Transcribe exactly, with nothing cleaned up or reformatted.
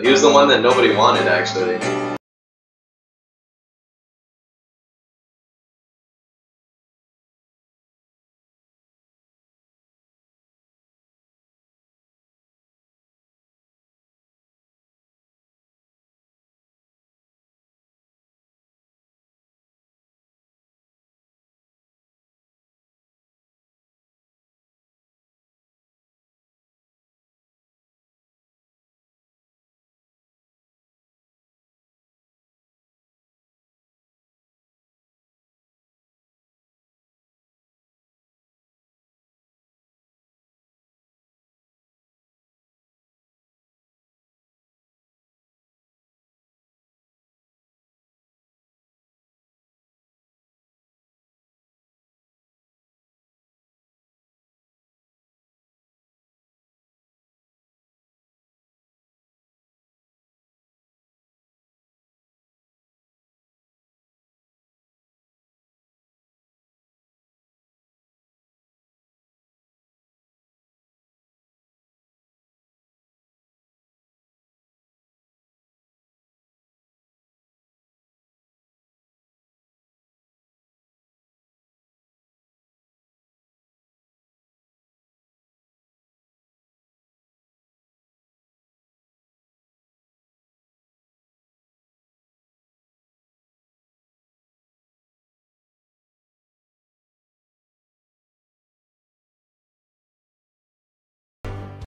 He was the one that nobody wanted, actually.